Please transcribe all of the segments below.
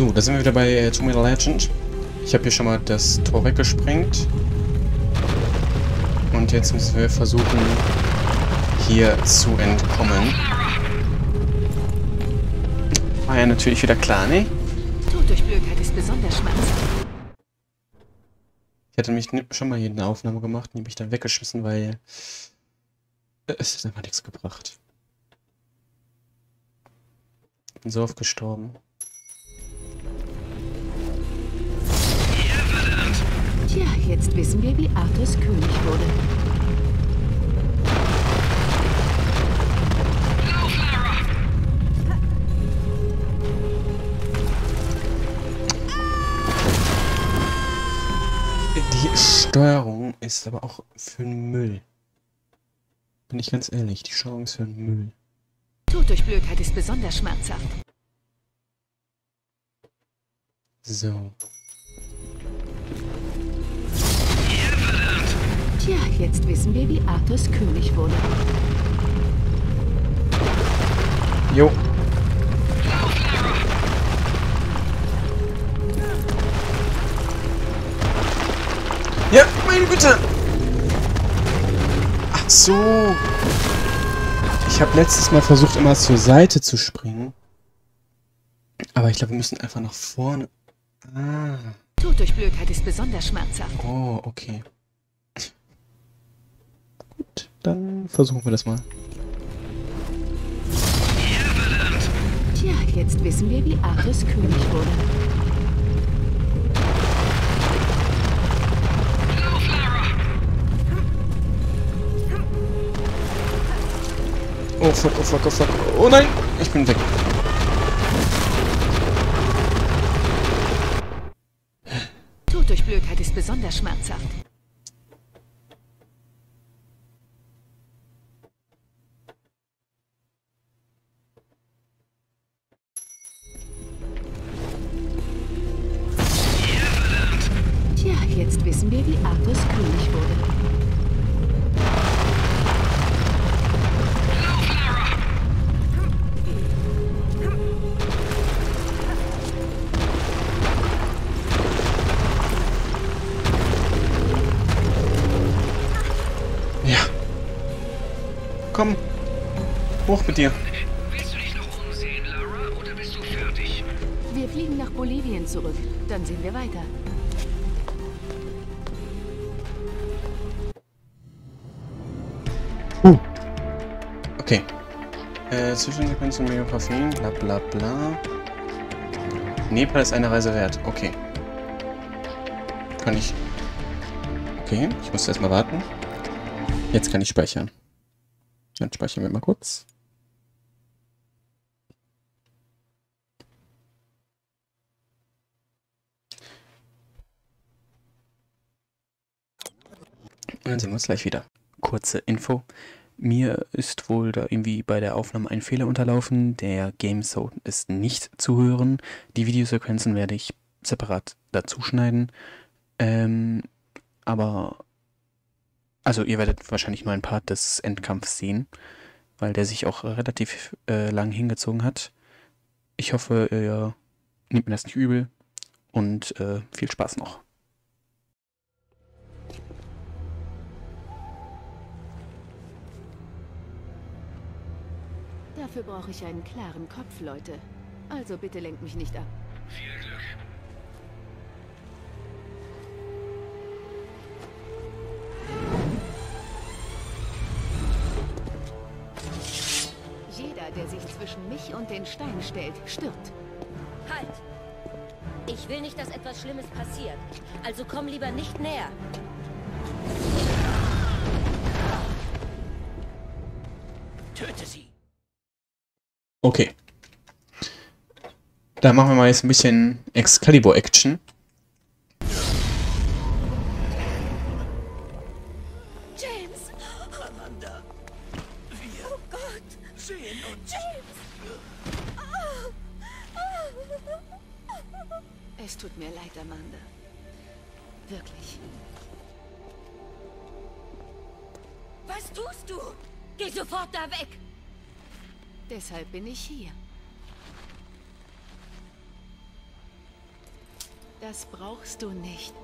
So, da sind wir wieder bei Tomb Raider Legend. Ich habe hier schon mal das Tor weggesprengt. Und jetzt müssen wir versuchen, hier zu entkommen. War ja natürlich wieder klar, ne? Tod durch Blödheit ist besonders schmerzhaft. Ich hatte nämlich schon mal hier eine Aufnahme gemacht, die habe ich dann weggeschmissen, weil es hat einfach nichts gebracht. Ich bin so oft gestorben. Tja, jetzt wissen wir, wie Arthas König wurde. Die Steuerung ist aber auch für den Müll. Bin ich ganz ehrlich, die Steuerung ist für den Müll. Tod durch Blödheit ist besonders schmerzhaft. So. Tja, jetzt wissen wir, wie Arthas König wurde. Jo. Ja, meine Güte! Ach so. Ich habe letztes Mal versucht, immer zur Seite zu springen. Aber ich glaube, wir müssen einfach nach vorne. Ah. Tod durch Blödheit ist besonders schmerzhaft. Oh, okay. Dann versuchen wir das mal. Tja, jetzt wissen wir, wie Ares König wurde. Oh fuck, oh fuck, oh fuck. Oh nein, ich bin weg. Tod durch Blödheit ist besonders schmerzhaft. Jetzt wissen wir, wie Arthas König wurde. Ja. Komm. Hoch mit dir. Willst du dich noch umsehen, Lara, oder bist du fertig? Wir fliegen nach Bolivien zurück. Dann sehen wir weiter. Okay. Zwischensequenz und Miljocafé, bla bla bla. Nepal ist eine Reise wert. Okay. Kann ich... Okay, ich muss erstmal warten. Jetzt kann ich speichern. Dann speichern wir mal kurz. Und dann sehen wir uns gleich wieder. Kurze Info. Mir ist wohl da irgendwie bei der Aufnahme ein Fehler unterlaufen. Der Game Sound ist nicht zu hören. Die Videosequenzen werde ich separat dazu schneiden. Aber... Also ihr werdet wahrscheinlich nur einen Part des Endkampfs sehen, weil der sich auch relativ lang hingezogen hat. Ich hoffe, ihr nehmt mir das nicht übel. Und viel Spaß noch. Dafür brauche ich einen klaren Kopf, Leute. Also bitte lenkt mich nicht ab. Viel Glück. Jeder, der sich zwischen mich und den Stein stellt, stirbt. Halt! Ich will nicht, dass etwas Schlimmes passiert. Also komm lieber nicht näher. Töte sie! Okay. Da machen wir mal jetzt ein bisschen Excalibur-Action. James! Amanda! Wir, oh Gott, sehen uns! James! Es tut mir leid, Amanda. Wirklich. Was tust du? Geh sofort da weg! Deshalb bin ich hier. Das brauchst du nicht.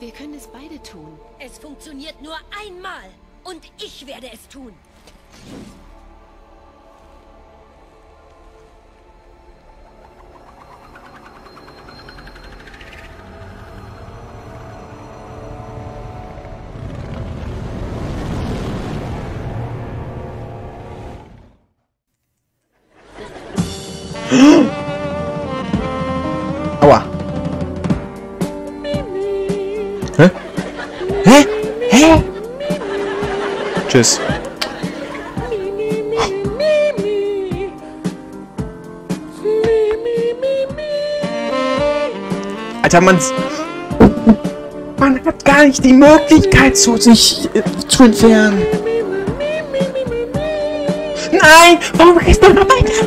Wir können es beide tun. Es funktioniert nur einmal. Und ich werde es tun. Tschüss. Alter, man hat gar nicht die Möglichkeit, sich zu entfernen. Nein, warum gehst du noch weiter?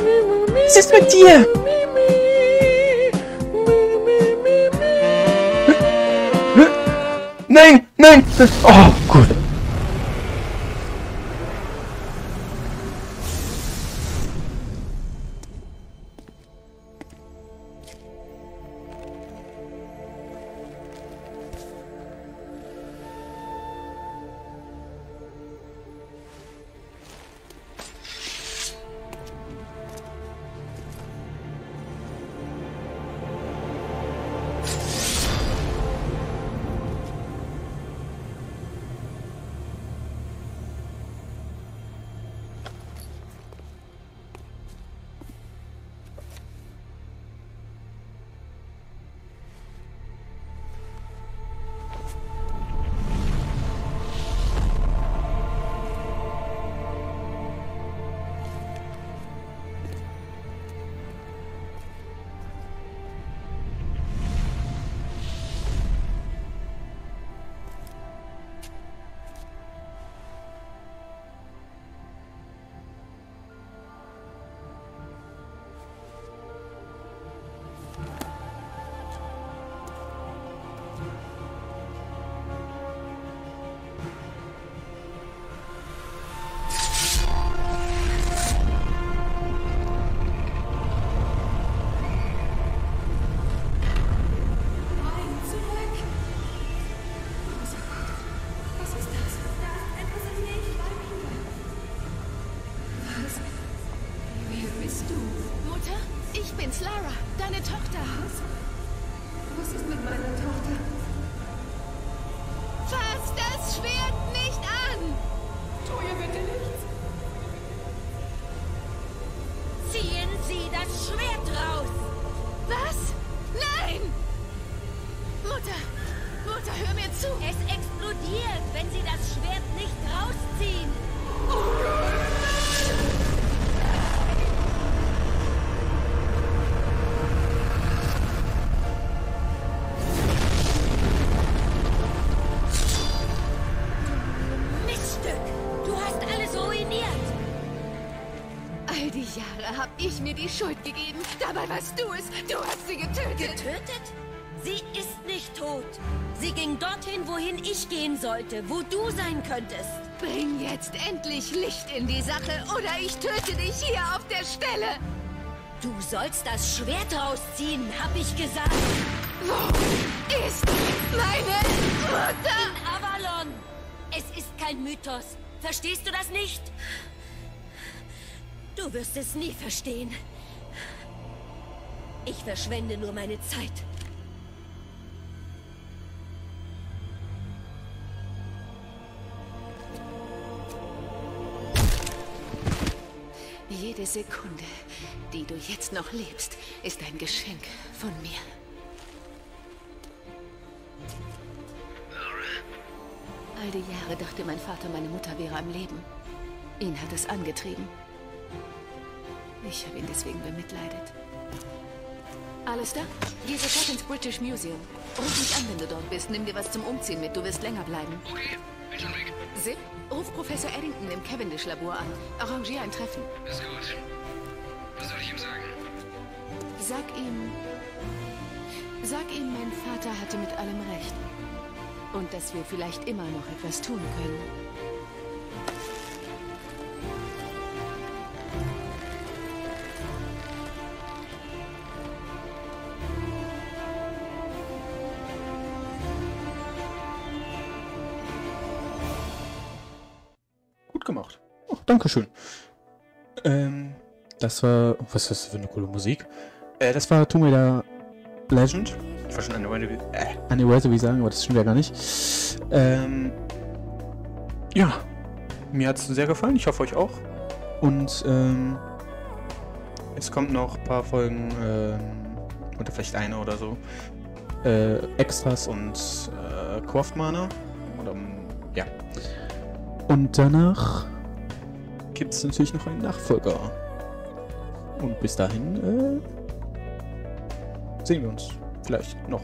Was ist mit dir? Nein, nein. Oh, gut. Die Schuld gegeben. Dabei warst du es. Du hast sie getötet. Getötet? Sie ist nicht tot. Sie ging dorthin, wohin ich gehen sollte, wo du sein könntest. Bring jetzt endlich Licht in die Sache, oder ich töte dich hier auf der Stelle. Du sollst das Schwert rausziehen, hab ich gesagt. Wo ist meine Mutter? In Avalon. Es ist kein Mythos. Verstehst du das nicht? Du wirst es nie verstehen. Ich verschwende nur meine Zeit. Jede Sekunde, die du jetzt noch lebst, ist ein Geschenk von mir. All die Jahre dachte mein Vater, meine Mutter wäre am Leben. Ihn hat es angetrieben. Ich habe ihn deswegen bemitleidet. Alles da? Geh sofort ins British Museum. Ruf mich an, wenn du dort bist. Nimm dir was zum Umziehen mit. Du wirst länger bleiben. Okay, bin schon weg. Sid, ruf Professor Eddington im Cavendish Labor an. Arrangier ein Treffen. Ist gut. Was soll ich ihm sagen? Sag ihm, mein Vater hatte mit allem recht. Und dass wir vielleicht immer noch etwas tun können. nachgemacht. Oh, Dankeschön. Das war... Was ist das für eine coole Musik? Das war Tomb Raider Legend. Ich war schon an der Weatherby sagen, aber das stimmt ja gar nicht. Ja. Mir hat es sehr gefallen. Ich hoffe euch auch. Und es kommt noch ein paar Folgen oder vielleicht eine oder so. Extras und Croft Mana. Oder, ja. Und danach gibt es natürlich noch einen Nachfolger. Und bis dahin sehen wir uns vielleicht noch.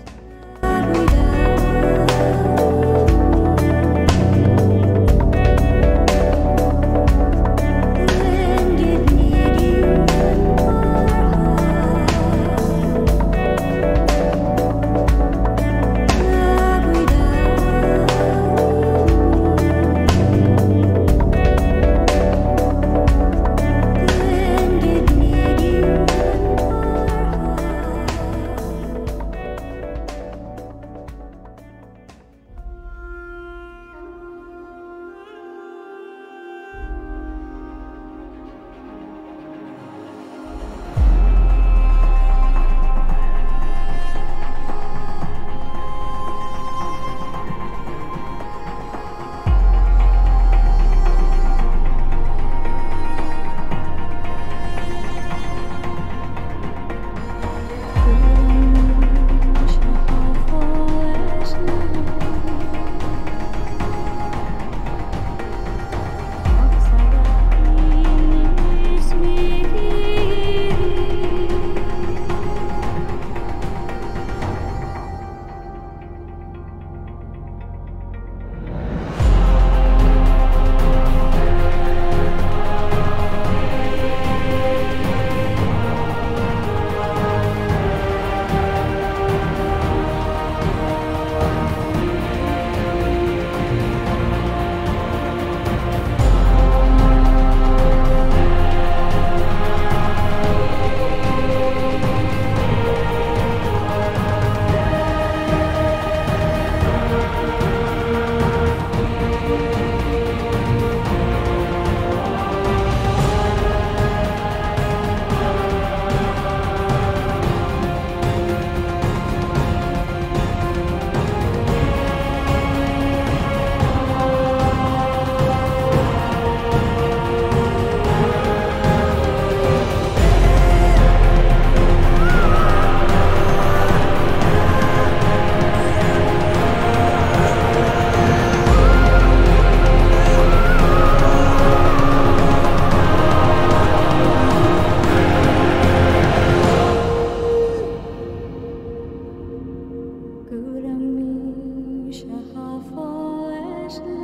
Good on me, shall have for us.